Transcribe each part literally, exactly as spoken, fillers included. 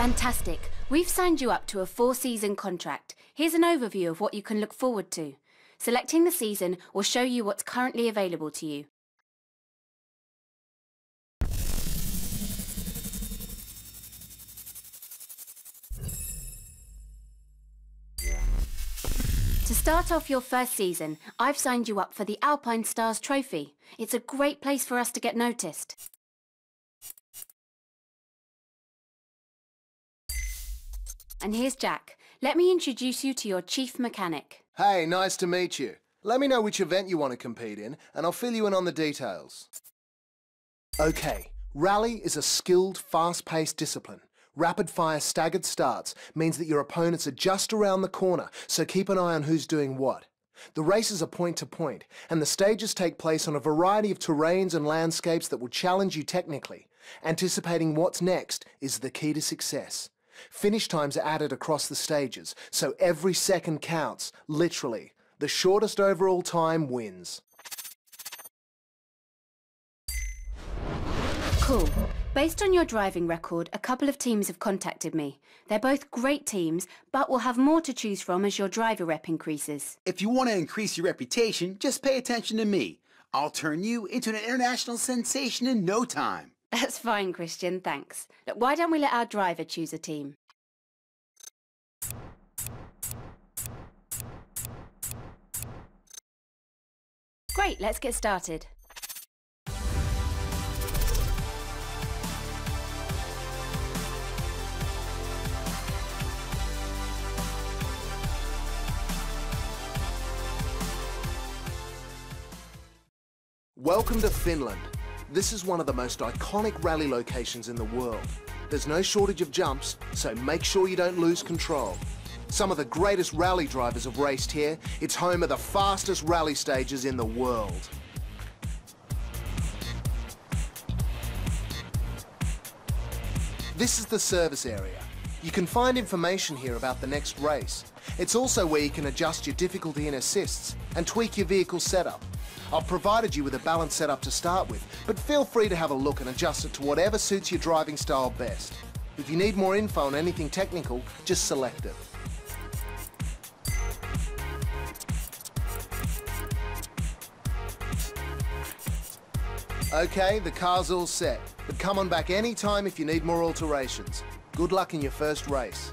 Fantastic. We've signed you up to a four-season contract. Here's an overview of what you can look forward to. Selecting the season will show you what's currently available to you. To start off your first season, I've signed you up for the Alpine Stars Trophy. It's a great place for us to get noticed. And here's Jack. Let me introduce you to your chief mechanic. Hey, nice to meet you. Let me know which event you want to compete in, and I'll fill you in on the details. Okay, Rally is a skilled, fast-paced discipline. Rapid-fire staggered starts means that your opponents are just around the corner, so keep an eye on who's doing what. The races are point-to-point, and the stages take place on a variety of terrains and landscapes that will challenge you technically. Anticipating what's next is the key to success. Finish times are added across the stages, so every second counts, literally. The shortest overall time wins. Cool. Based on your driving record, a couple of teams have contacted me. They're both great teams, but we'll have more to choose from as your driver rep increases. If you want to increase your reputation, just pay attention to me. I'll turn you into an international sensation in no time. That's fine, Christian, thanks. Look, why don't we let our driver choose a team? Great, let's get started. Welcome to Finland. This is one of the most iconic rally locations in the world. There's no shortage of jumps, so make sure you don't lose control. Some of the greatest rally drivers have raced here. It's home of the fastest rally stages in the world. This is the service area. You can find information here about the next race. It's also where you can adjust your difficulty in assists and tweak your vehicle setup. I've provided you with a balanced setup to start with, but feel free to have a look and adjust it to whatever suits your driving style best. If you need more info on anything technical, just select it. Okay, the car's all set, but come on back any time if you need more alterations. Good luck in your first race.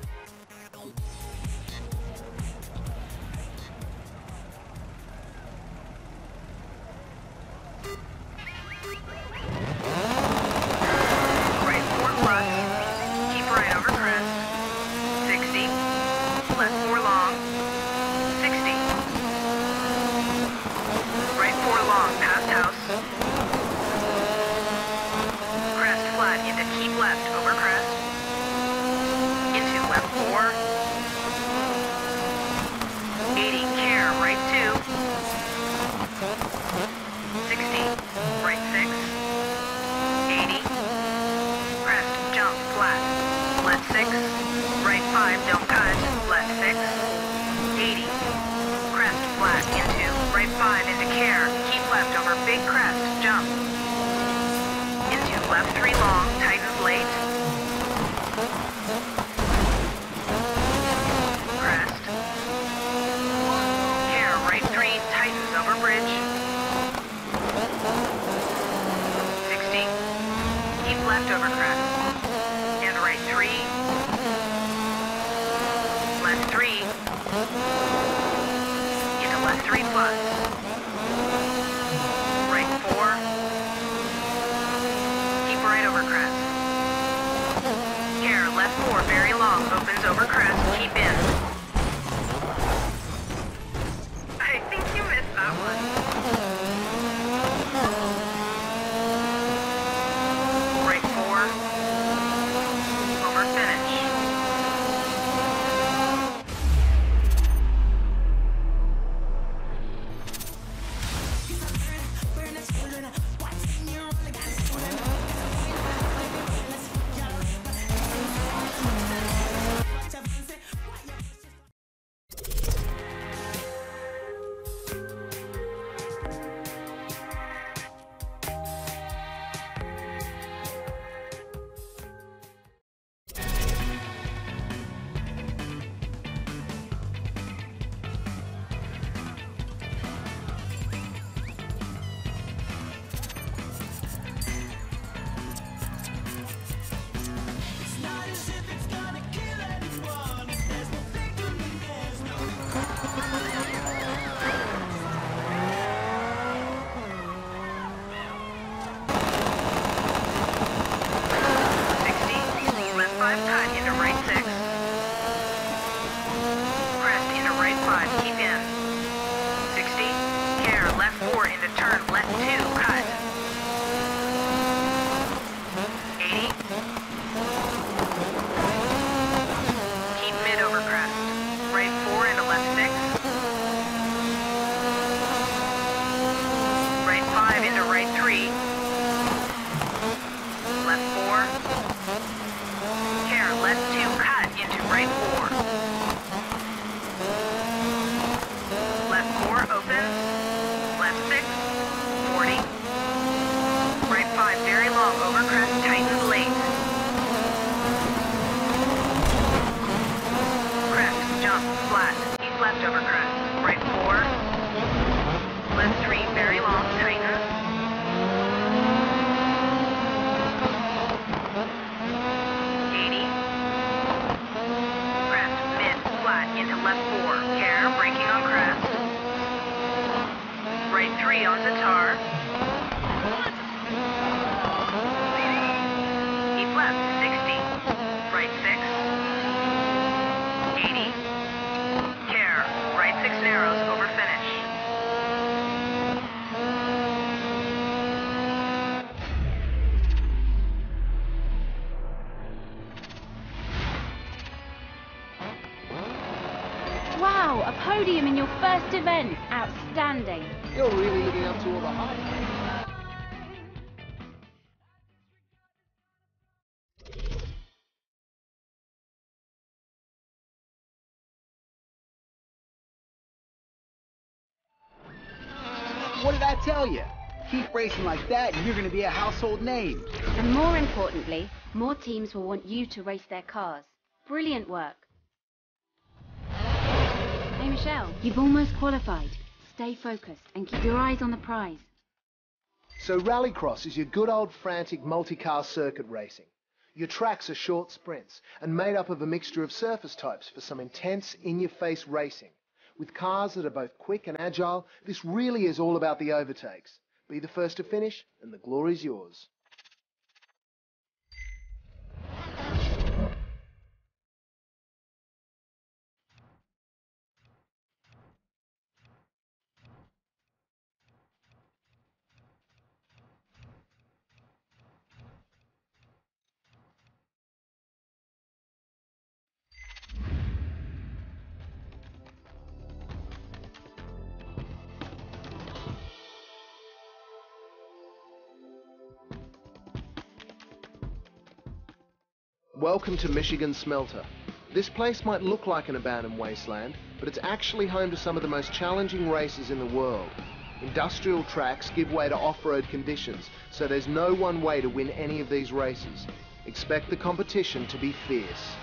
left four, care, braking on crest. Right three onto tar. Keep left, sixty. Right six. eighty. Care, right six narrows over finish. Wow, a podium in your first event. Outstanding. You're really living up to all the hype. What did I tell you? Keep racing like that and you're going to be a household name. And more importantly, more teams will want you to race their cars. Brilliant work. Michelle, you've almost qualified. Stay focused and keep your eyes on the prize. So Rallycross is your good old frantic multi-car circuit racing. Your tracks are short sprints and made up of a mixture of surface types for some intense in-your-face racing. With cars that are both quick and agile, this really is all about the overtakes. Be the first to finish and the glory's yours. Welcome to Michigan Smelter. This place might look like an abandoned wasteland, but it's actually home to some of the most challenging races in the world. Industrial tracks give way to off-road conditions, so there's no one way to win any of these races. Expect the competition to be fierce.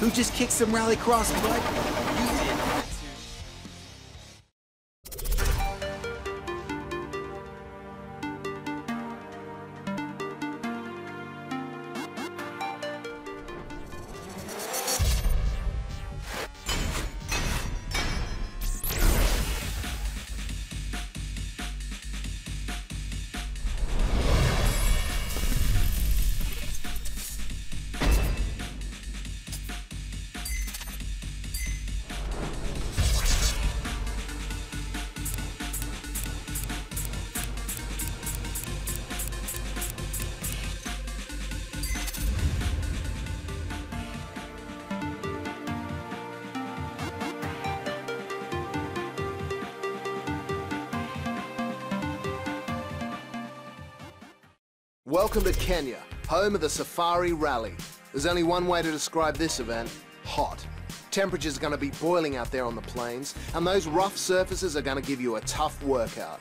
Who just kicked some Rallycross butt? You did that too. Welcome to Kenya, home of the Safari Rally. There's only one way to describe this event: hot. Temperatures are going to be boiling out there on the plains, and those rough surfaces are going to give you a tough workout.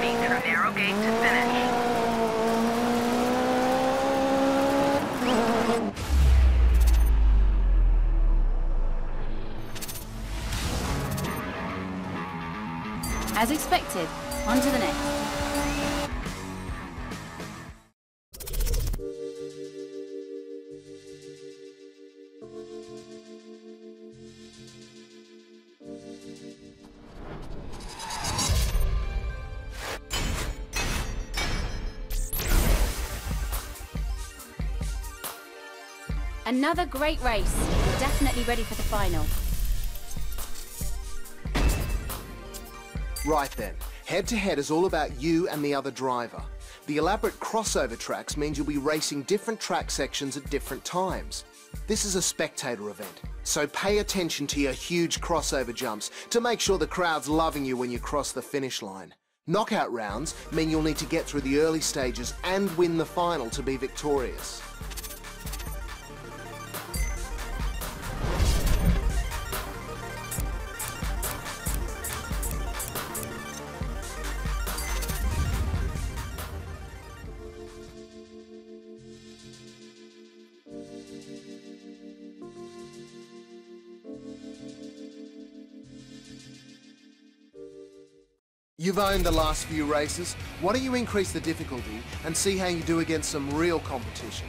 forty through narrow gate to finish. As expected, on to the next. Another great race. We're definitely ready for the final. Right then, head-to-head is all about you and the other driver. The elaborate crossover tracks means you'll be racing different track sections at different times. This is a spectator event, so pay attention to your huge crossover jumps to make sure the crowd's loving you when you cross the finish line. Knockout rounds mean you'll need to get through the early stages and win the final to be victorious. You've owned the last few races. Why don't you increase the difficulty and see how you do against some real competition?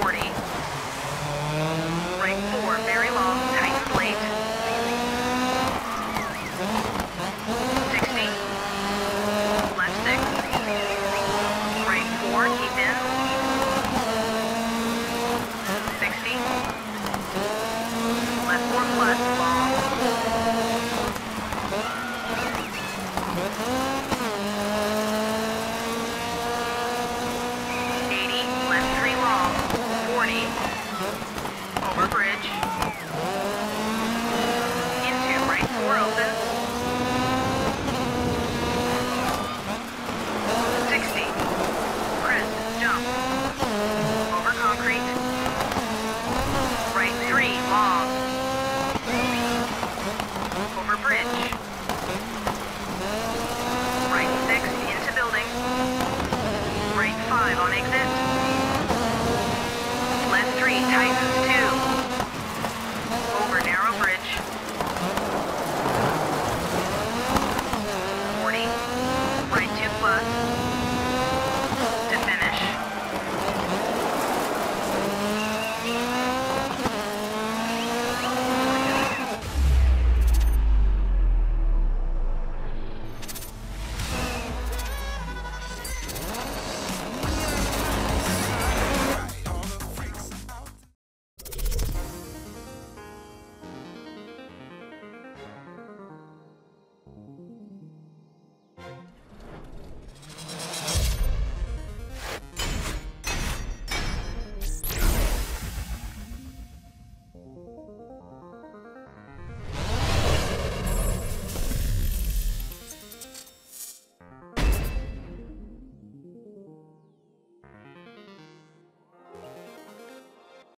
forty.